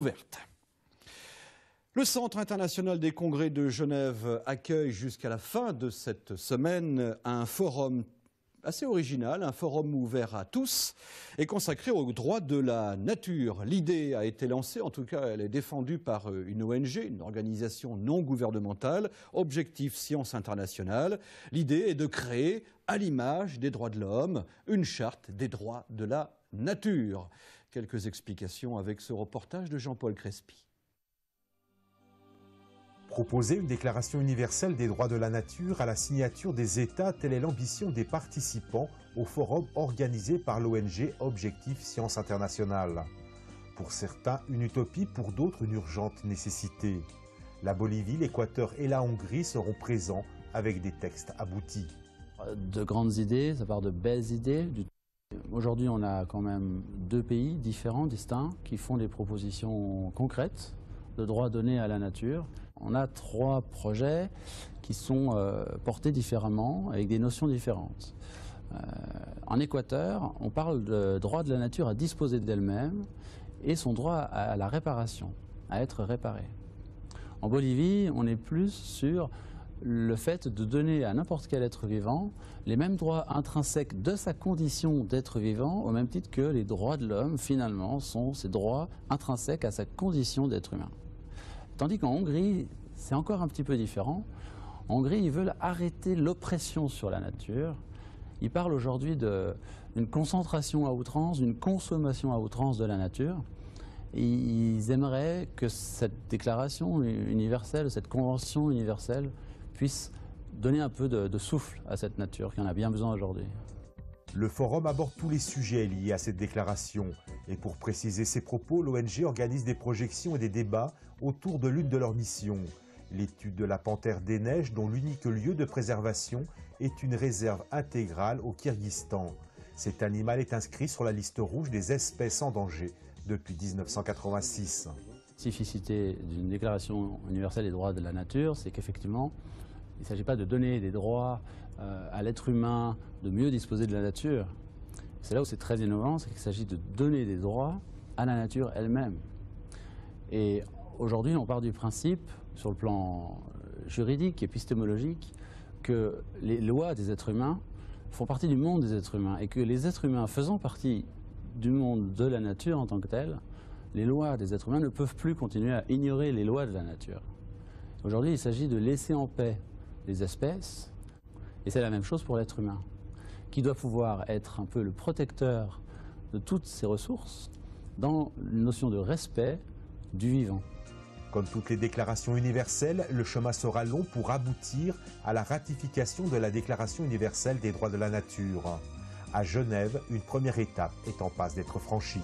ouverte. Le Centre international des congrès de Genève accueille jusqu'à la fin de cette semaine un forum assez original, un forum ouvert à tous et consacré aux droits de la nature. L'idée a été lancée, en tout cas elle est défendue par une ONG, une organisation non gouvernementale, Objectif Sciences International. L'idée est de créer, à l'image des droits de l'homme, une charte des droits de la nature. Quelques explications avec ce reportage de Jean-Paul Crespi. Proposer une déclaration universelle des droits de la nature à la signature des États, telle est l'ambition des participants au forum organisé par l'ONG Objectif Sciences Internationales. Pour certains, une utopie, pour d'autres, une urgente nécessité. La Bolivie, l'Équateur et la Hongrie seront présents avec des textes aboutis. De grandes idées, ça part de belles idées. Aujourd'hui, on a quand même deux pays différents, distincts, qui font des propositions concrètes de droits donnés à la nature. On a trois projets qui sont portés différemment, avec des notions différentes. En Équateur, on parle de droit de la nature à disposer d'elle-même et son droit à la réparation, à être réparée. En Bolivie, on est plus sur le fait de donner à n'importe quel être vivant les mêmes droits intrinsèques de sa condition d'être vivant, au même titre que les droits de l'homme, finalement, sont ces droits intrinsèques à sa condition d'être humain. Tandis qu'en Hongrie, c'est encore un petit peu différent. En Hongrie, ils veulent arrêter l'oppression sur la nature. Ils parlent aujourd'hui d'une concentration à outrance, d'une consommation à outrance de la nature. Et ils aimeraient que cette déclaration universelle, cette convention universelle, puisse donner un peu de souffle à cette nature qui en a bien besoin aujourd'hui. Le forum aborde tous les sujets liés à cette déclaration. Et pour préciser ses propos, l'ONG organise des projections et des débats autour de l'une de leurs missions. L'étude de la panthère des neiges, dont l'unique lieu de préservation est une réserve intégrale au Kyrgyzstan. Cet animal est inscrit sur la liste rouge des espèces en danger depuis 1986. La spécificité d'une déclaration universelle des droits de la nature, c'est qu'effectivement, il ne s'agit pas de donner des droits à l'être humain de mieux disposer de la nature. C'est là où c'est très innovant, c'est qu'il s'agit de donner des droits à la nature elle-même. Et aujourd'hui, on part du principe, sur le plan juridique, épistémologique, que les lois des êtres humains font partie du monde des êtres humains et que les êtres humains faisant partie du monde de la nature en tant que telle, les lois des êtres humains ne peuvent plus continuer à ignorer les lois de la nature. Aujourd'hui, il s'agit de laisser en paix les espèces, et c'est la même chose pour l'être humain, qui doit pouvoir être un peu le protecteur de toutes ses ressources dans une notion de respect du vivant. Comme toutes les déclarations universelles, le chemin sera long pour aboutir à la ratification de la Déclaration universelle des droits de la nature. À Genève, une première étape est en passe d'être franchie.